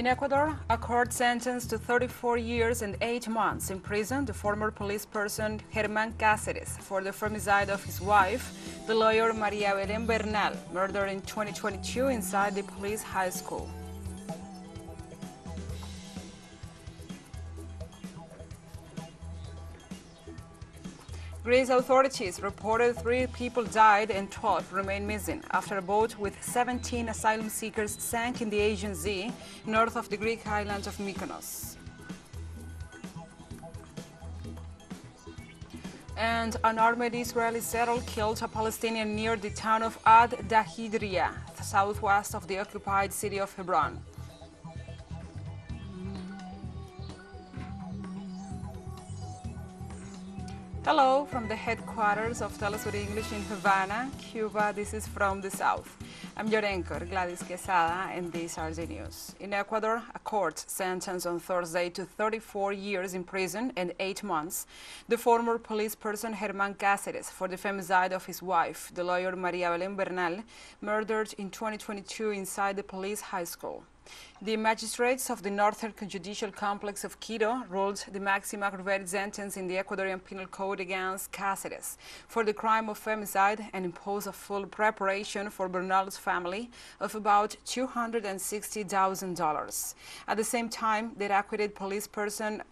In Ecuador, a court sentenced to 34 years and 8 months in prison the former police person Germán Cáceres for the femicide of his wife, the lawyer María Belén Bernal, murdered in 2022 inside the police high school. Greece authorities reported 3 people died and 12 remain missing after a boat with 17 asylum seekers sank in the Aegean Sea, north of the Greek island of Mykonos. An unarmed Israeli settler killed a Palestinian near the town of Ad Dahidria, southwest of the occupied city of Hebron. Hello from the headquarters of TeleSUR English in Havana, Cuba. This is From the South. I'm your anchor, Gladys Quesada, and these are the news. In Ecuador, a court sentenced on Thursday to 34 years in prison and 8 months the former police person Germán Cáceres for the femicide of his wife, the lawyer María Belén Bernal, murdered in 2022 inside the police high school. The magistrates of the Northern Judicial Complex of Quito ruled the maximum aggravated sentence in the Ecuadorian Penal Code against Cáceres for the crime of femicide and imposed a full reparation for Bernal's family of about $260,000. At the same time, they acquitted policeman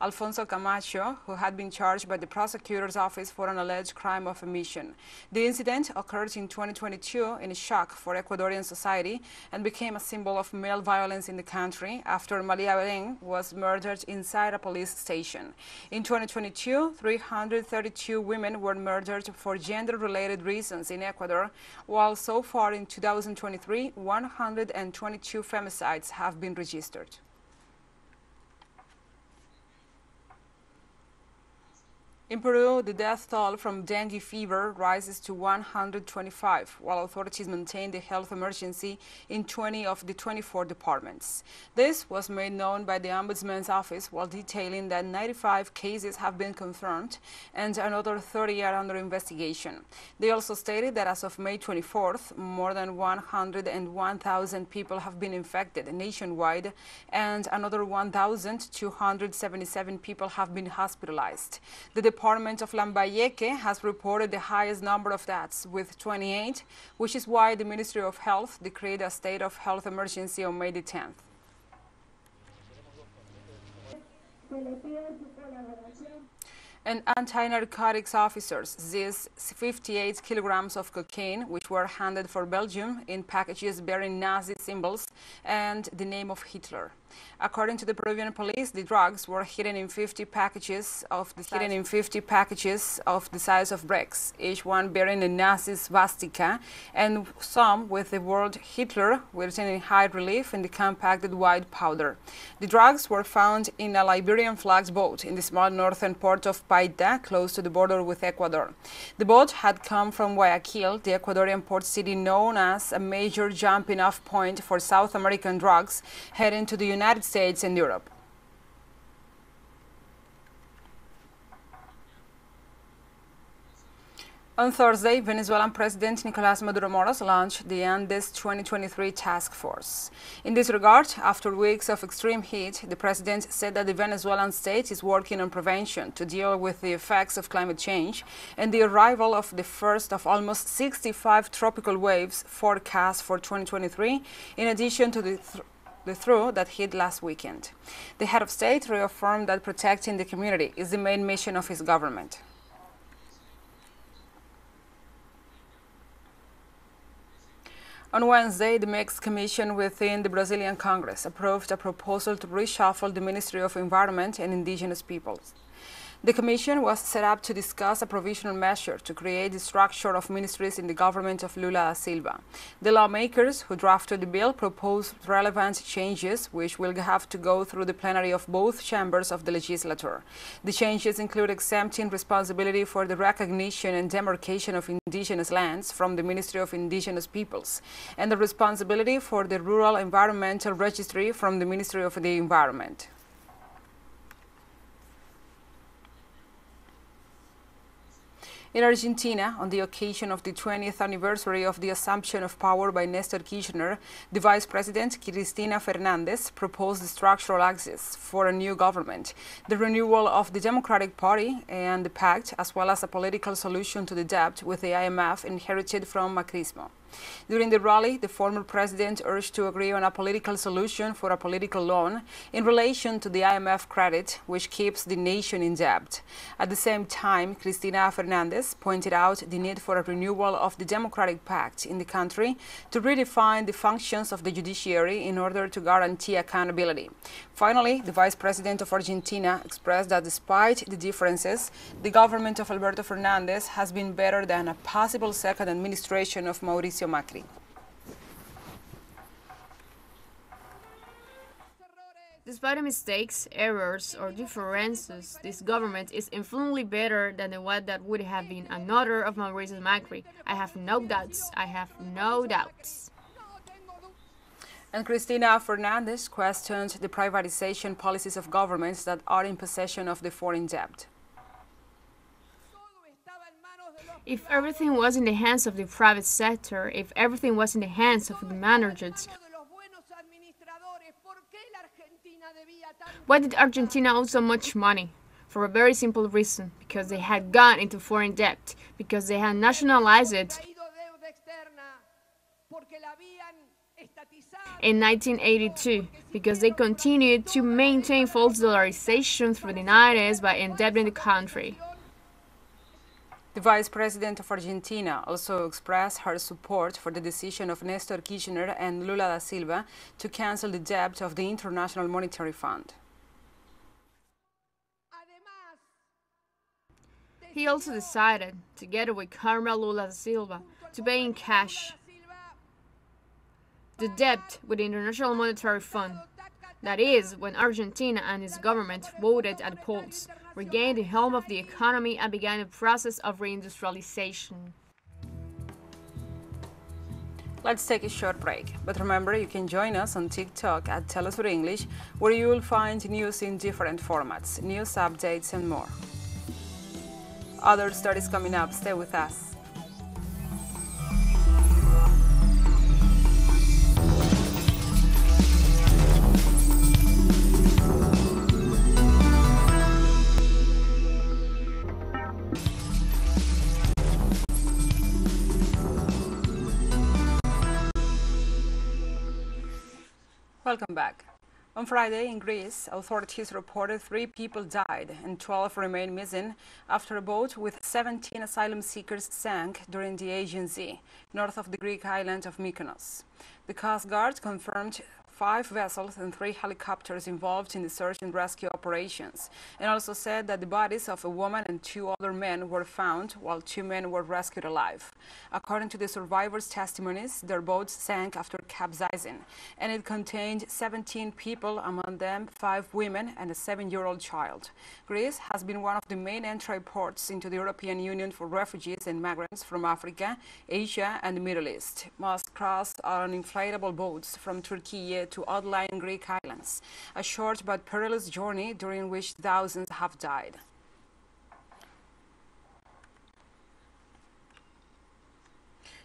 Alfonso Camacho, who had been charged by the prosecutor's office for an alleged crime of omission. The incident occurred in 2022 in a shock for Ecuadorian society and became a symbol of male violence in the country after María Belén was murdered inside a police station. In 2022, 332 women were murdered for gender-related reasons in Ecuador, while so far in 2023, 122 femicides have been registered. In Peru, the death toll from dengue fever rises to 125, while authorities maintain the health emergency in 20 of the 24 departments. This was made known by the Ombudsman's office while detailing that 95 cases have been confirmed and another 30 are under investigation. They also stated that as of May 24th, more than 101,000 people have been infected nationwide and another 1,277 people have been hospitalized. The department of Lambayeque has reported the highest number of deaths, with 28, which is why the Ministry of Health decreed a state of health emergency on May the 10th. An anti-narcotics officer seized 58 kilograms of cocaine, which were handed for Belgium in packages bearing Nazi symbols and the name of Hitler. According to the Peruvian police, the drugs were hidden in 50 packages of the size of bricks, each one bearing a Nazi swastika, and some with the word Hitler written in high relief in the compacted white powder. The drugs were found in a Liberian flagged boat in the small northern port of Paita, close to the border with Ecuador. The boat had come from Guayaquil, the Ecuadorian port city known as a major jumping-off point for South American drugs heading to the United States and Europe. On Thursday, Venezuelan President Nicolas Maduro-Moros launched the Andes 2023 Task Force. In this regard, after weeks of extreme heat, the president said that the Venezuelan state is working on prevention to deal with the effects of climate change and the arrival of the first of almost 65 tropical waves forecast for 2023, in addition to the threat that hit last weekend. The head of state reaffirmed that protecting the community is the main mission of his government. On Wednesday, the mixed commission within the Brazilian Congress approved a proposal to reshuffle the Ministry of Environment and Indigenous Peoples. The commission was set up to discuss a provisional measure to create the structure of ministries in the government of Lula da Silva. The lawmakers who drafted the bill proposed relevant changes, which will have to go through the plenary of both chambers of the legislature. The changes include exempting responsibility for the recognition and demarcation of indigenous lands from the Ministry of Indigenous Peoples, and the responsibility for the Rural Environmental Registry from the Ministry of the Environment. In Argentina, on the occasion of the 20th anniversary of the assumption of power by Néstor Kirchner, the Vice President, Cristina Fernández, proposed the structural axis for a new government, the renewal of the Democratic Party and the pact, as well as a political solution to the debt with the IMF inherited from Macrismo. During the rally, the former president urged to agree on a political solution for a political loan in relation to the IMF credit, which keeps the nation in debt. At the same time, Cristina Fernández pointed out the need for a renewal of the democratic pact in the country to redefine the functions of the judiciary in order to guarantee accountability. Finally, the vice president of Argentina expressed that despite the differences, the government of Alberto Fernandez has been better than a possible second administration of Mauricio Macri. Despite mistakes, errors, or differences, this government is infinitely better than the one that would have been another of Mauricio Macri. I have no doubts. I have no doubts. And Cristina Fernández questioned the privatization policies of governments that are in possession of the foreign debt. If everything was in the hands of the private sector, if everything was in the hands of the managers, why did Argentina owe so much money? For a very simple reason, because they had gone into foreign debt, because they had nationalized it in 1982, because they continued to maintain false dollarization through the 90s by indebting the country. The Vice President of Argentina also expressed her support for the decision of Néstor Kirchner and Lula da Silva to cancel the debt of the International Monetary Fund. He also decided, together with Comrade Lula da Silva, to pay in cash the debt with the International Monetary Fund. That is, when Argentina and its government voted at the polls, regained the helm of the economy and began a process of reindustrialization. Let's take a short break, but remember you can join us on TikTok at TeleSUR English, where you will find news in different formats, news updates and more. Other stories coming up, stay with us. Welcome back. On Friday in Greece, authorities reported 3 people died and 12 remain missing after a boat with 17 asylum seekers sank during the Aegean Sea, north of the Greek island of Mykonos. The Coast Guard confirmed 5 vessels and 3 helicopters involved in the search and rescue operations, and also said that the bodies of a woman and 2 other men were found, while 2 men were rescued alive. According to the survivors' testimonies, their boat sank after capsizing, and it contained 17 people, among them 5 women and a 7-year-old child. Greece has been one of the main entry ports into the European Union for refugees and migrants from Africa, Asia and the Middle East. Must cross on inflatable boats from Turkey to outlying Greek islands, a short but perilous journey during which thousands have died.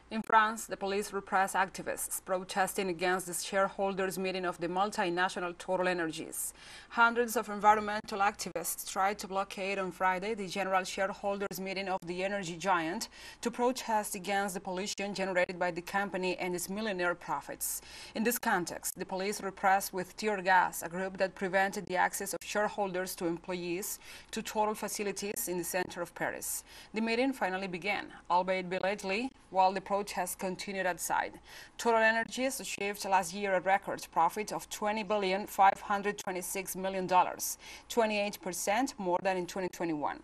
In France, the police repressed activists protesting against the shareholders' meeting of the multinational Total Energies. Hundreds of environmental activists tried to blockade on Friday the general shareholders' meeting of the energy giant to protest against the pollution generated by the company and its millionaire profits. In this context, the police repressed with tear gas a group that prevented the access of shareholders to employees to Total facilities in the center of Paris. The meeting finally began, albeit belatedly, while the protests continued outside. Total Energies achieved last year a record profit of $20,526,000,000, 28% more than in 2021.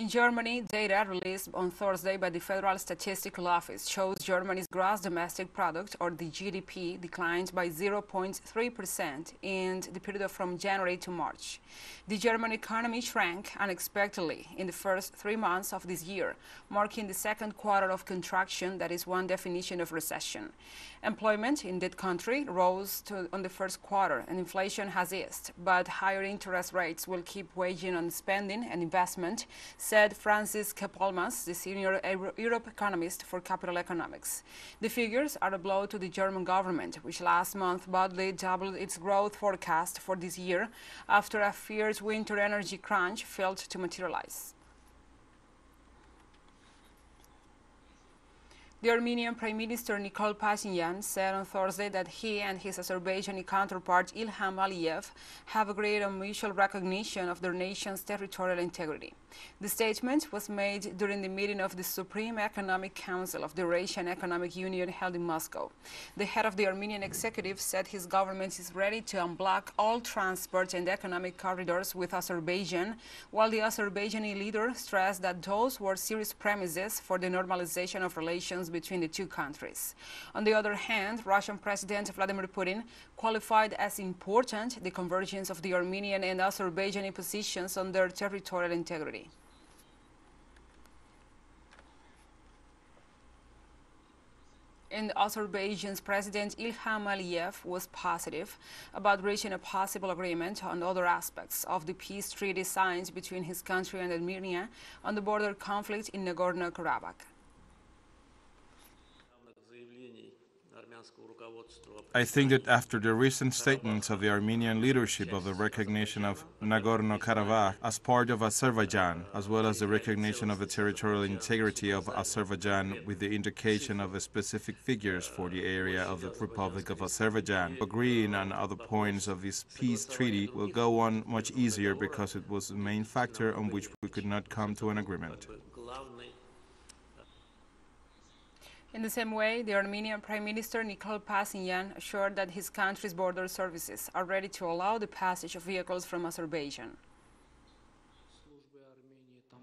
In Germany, data released on Thursday by the Federal Statistical Office shows Germany's gross domestic product, or the GDP, declined by 0.3% in the period from January to March. The German economy shrank unexpectedly in the first 3 months of this year, marking the second quarter of contraction that is one definition of recession. Employment in that country rose on the first quarter, and inflation has eased, but higher interest rates will keep weighing on spending and investment, said Francis Kapolmas, the senior Europe economist for Capital Economics. The figures are a blow to the German government, which last month boldly doubled its growth forecast for this year after a fierce winter energy crunch failed to materialize. The Armenian Prime Minister Nikol Pashinyan said on Thursday that he and his Azerbaijani counterpart Ilham Aliyev have agreed on mutual recognition of their nation's territorial integrity. The statement was made during the meeting of the Supreme Economic Council of the Eurasian Economic Union held in Moscow. The head of the Armenian executive said his government is ready to unblock all transport and economic corridors with Azerbaijan, while the Azerbaijani leader stressed that those were serious premises for the normalization of relations between the two countries. On the other hand, Russian President Vladimir Putin qualified as important the convergence of the Armenian and Azerbaijani positions on their territorial integrity. And Azerbaijan's President Ilham Aliyev was positive about reaching a possible agreement on other aspects of the peace treaty signed between his country and Armenia on the border conflict in Nagorno-Karabakh. I think that after the recent statements of the Armenian leadership of the recognition of Nagorno-Karabakh as part of Azerbaijan, as well as the recognition of the territorial integrity of Azerbaijan with the indication of specific figures for the area of the Republic of Azerbaijan, agreeing on other points of this peace treaty will go on much easier because it was the main factor on which we could not come to an agreement. In the same way, the Armenian Prime Minister Nikol Pashinyan assured that his country's border services are ready to allow the passage of vehicles from Azerbaijan.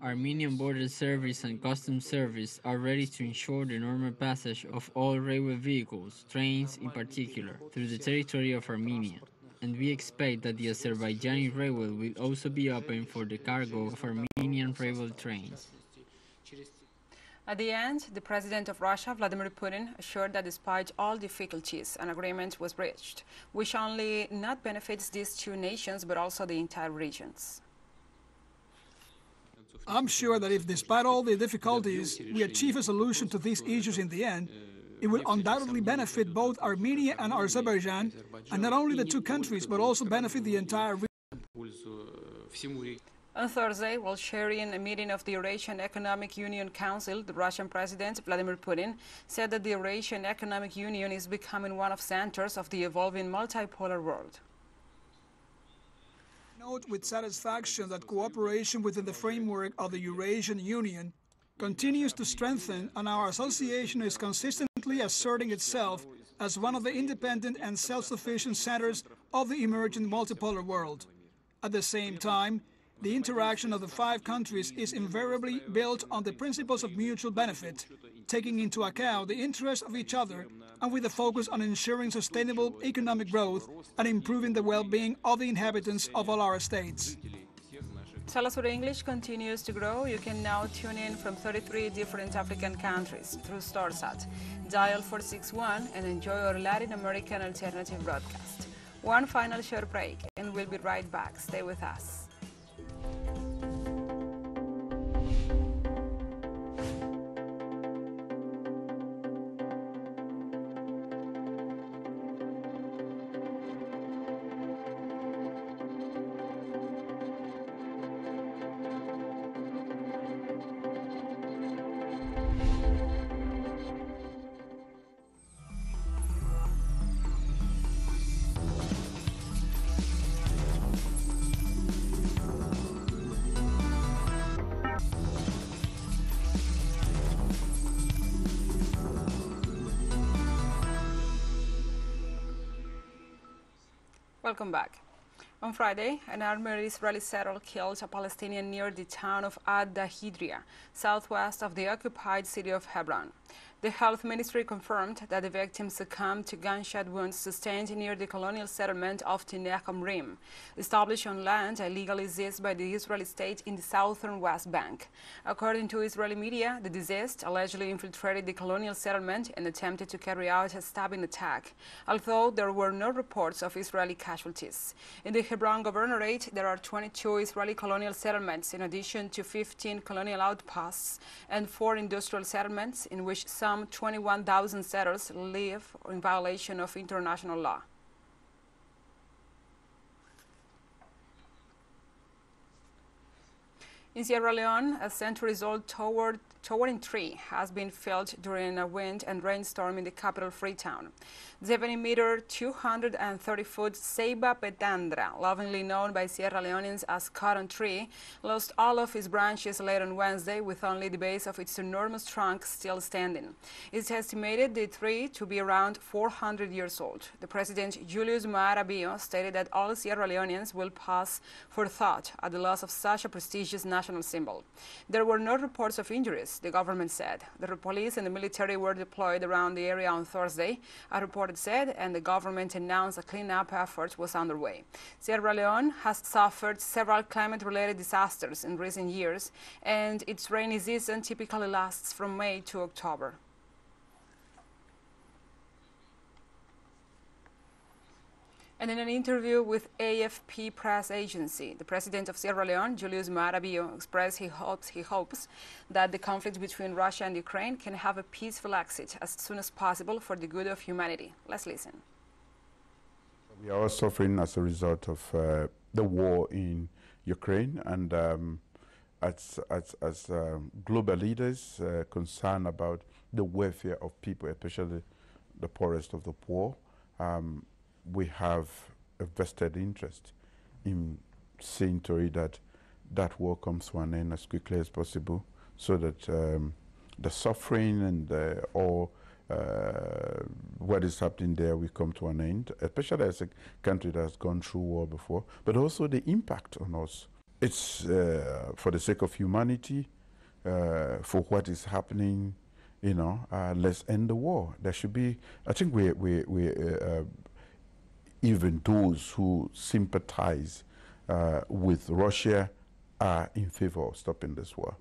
Armenian Border Service and Customs Service are ready to ensure the normal passage of all railway vehicles, trains in particular, through the territory of Armenia. And we expect that the Azerbaijani railway will also be open for the cargo of Armenian railway trains. At the end, the President of Russia, Vladimir Putin, assured that despite all difficulties, an agreement was reached, which only not benefits these two nations, but also the entire regions. I'm sure that if, despite all the difficulties, we achieve a solution to these issues in the end, it will undoubtedly benefit both Armenia and Azerbaijan, and not only the two countries, but also benefit the entire region. On Thursday, while sharing a meeting of the Eurasian Economic Union Council, the Russian President Vladimir Putin said that the Eurasian Economic Union is becoming one of the centers of the evolving multipolar world. Note with satisfaction that cooperation within the framework of the Eurasian Union continues to strengthen, and our association is consistently asserting itself as one of the independent and self-sufficient centers of the emerging multipolar world. At the same time, the interaction of the five countries is invariably built on the principles of mutual benefit, taking into account the interests of each other and with a focus on ensuring sustainable economic growth and improving the well-being of the inhabitants of all our states. TeleSUR English continues to grow. You can now tune in from 33 different African countries through StarSat. Dial 461 and enjoy our Latin American alternative broadcast. One final short break and we'll be right back. Stay with us. Welcome back. On Friday, an armored Israeli settler killed a Palestinian near the town of Ad Dahidria, southwest of the occupied city of Hebron. The health ministry confirmed that the victim succumbed to gunshot wounds sustained near the colonial settlement of Tenech Amrim, established on land illegally seized by the Israeli state in the southern West Bank. According to Israeli media, the deceased allegedly infiltrated the colonial settlement and attempted to carry out a stabbing attack, although there were no reports of Israeli casualties. In the Hebron Governorate, there are 22 Israeli colonial settlements, in addition to 15 colonial outposts and 4 industrial settlements, in which some 21,000 settlers live in violation of international law. In Sierra Leone, a centuries-old towering tree has been felled during a wind and rainstorm in the capital Freetown. 70-meter, 230-foot Ceiba Petandra, lovingly known by Sierra Leoneans as Cotton Tree, lost all of its branches late on Wednesday, with only the base of its enormous trunk still standing. It's estimated the tree to be around 400 years old. The president, Julius Maada Bio, stated that all Sierra Leoneans will pause for thought at the loss of such a prestigious national symbol. There were no reports of injuries, the government said. The police and the military were deployed around the area on Thursday, a report said, and the government announced a cleanup effort was underway. Sierra Leone has suffered several climate-related disasters in recent years, and its rainy season typically lasts from May to October. And in an interview with AFP press agency, the president of Sierra Leone, Julius Maada Bio, expressed he hopes that the conflict between Russia and Ukraine can have a peaceful exit as soon as possible for the good of humanity. Let's listen. We are all suffering as a result of the war in Ukraine, and as global leaders concerned about the welfare of people, especially the poorest of the poor, we have a vested interest in seeing to it that that war comes to an end as quickly as possible, so that the suffering and what is happening there will come to an end, especially as a country that has gone through war before, but also the impact on us. It's for the sake of humanity, for what is happening, you know, let's end the war. There should be, I think even those who sympathize with Russia are in favor of stopping this war.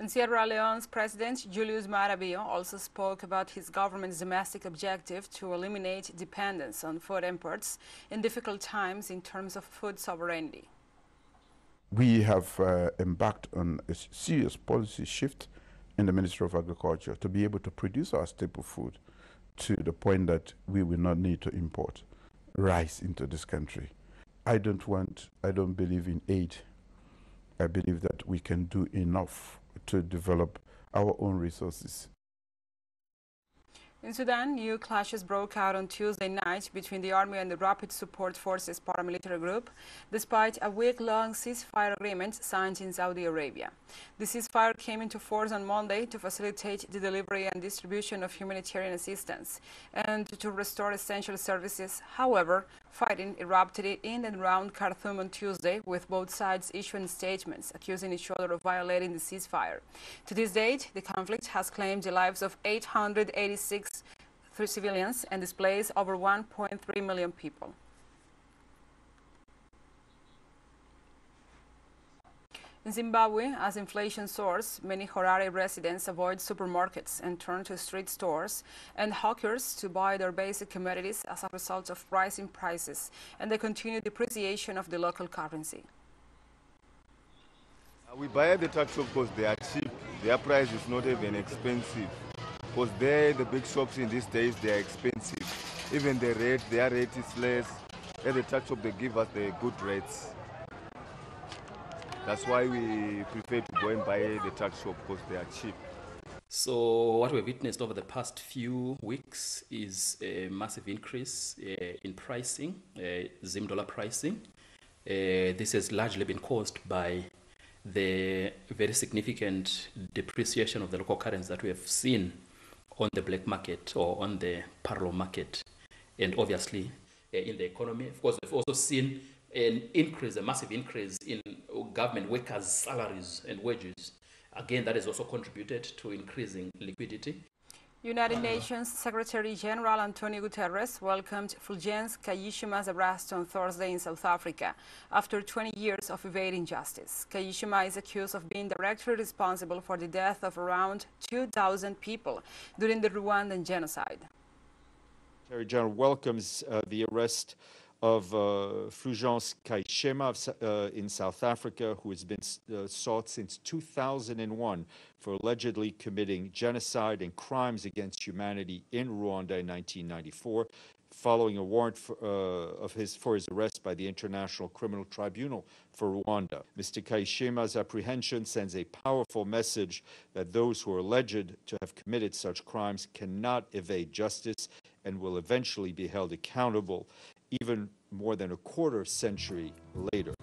And Sierra Leone's president, Julius Maada Bio, also spoke about his government's domestic objective to eliminate dependence on food imports in difficult times in terms of food sovereignty. We have embarked on a serious policy shift in the Ministry of Agriculture to be able to produce our staple food, to the point that we will not need to import rice into this country. I don't believe in aid. I believe that we can do enough to develop our own resources. In Sudan, new clashes broke out on Tuesday night between the army and the Rapid Support Forces paramilitary group, despite a week-long ceasefire agreement signed in Saudi Arabia. The ceasefire came into force on Monday to facilitate the delivery and distribution of humanitarian assistance and to restore essential services. However, fighting erupted in and around Khartoum on Tuesday, with both sides issuing statements accusing each other of violating the ceasefire. To this date, the conflict has claimed the lives of 886 civilians and displaced over 1.3 million people. In Zimbabwe, as inflation soars, many Harare residents avoid supermarkets and turn to street stores and hawkers to buy their basic commodities as a result of rising prices and the continued depreciation of the local currency. We buy at the truck shop because they are cheap. Their price is not even expensive. Because there, the big shops in these days, they are expensive. Even the rate, their rate is less. At the truck shop, they give us the good rates. That's why we prefer to go and buy at the truck shop, because they are cheap. So what we've witnessed over the past few weeks is a massive increase in pricing, Zim dollar pricing. This has largely been caused by the very significant depreciation of the local currency that we have seen on the black market or on the parallel market, and obviously in the economy. Of course, we've also seen an increase, a massive increase in government workers' salaries and wages. Again, that has also contributed to increasing liquidity. United Nations Secretary General Antonio Guterres welcomed Fulgence Kayishima's arrest on Thursday in South Africa after 20 years of evading justice. Kayishima is accused of being directly responsible for the death of around 2,000 people during the Rwandan genocide. Secretary General welcomes the arrest of Fulgence Kayishima in South Africa, who has been sought since 2001 for allegedly committing genocide and crimes against humanity in Rwanda in 1994, following a warrant for his arrest by the International Criminal Tribunal for Rwanda. Mr. Kayishima's apprehension sends a powerful message that those who are alleged to have committed such crimes cannot evade justice and will eventually be held accountable, even more than a quarter century later.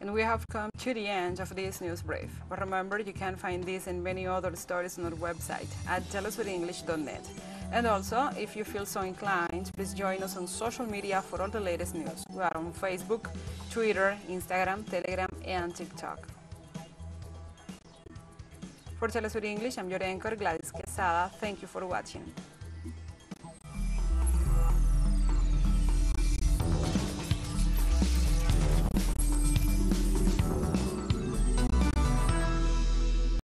And we have come to the end of this news brief. But remember, you can find this and many other stories on our website at telesurenglish.net. And also, if you feel so inclined, please join us on social media for all the latest news. We are on Facebook, Twitter, Instagram, Telegram, and TikTok. For TeleSUR English, I'm your anchor, Gladys Quesada. Thank you for watching.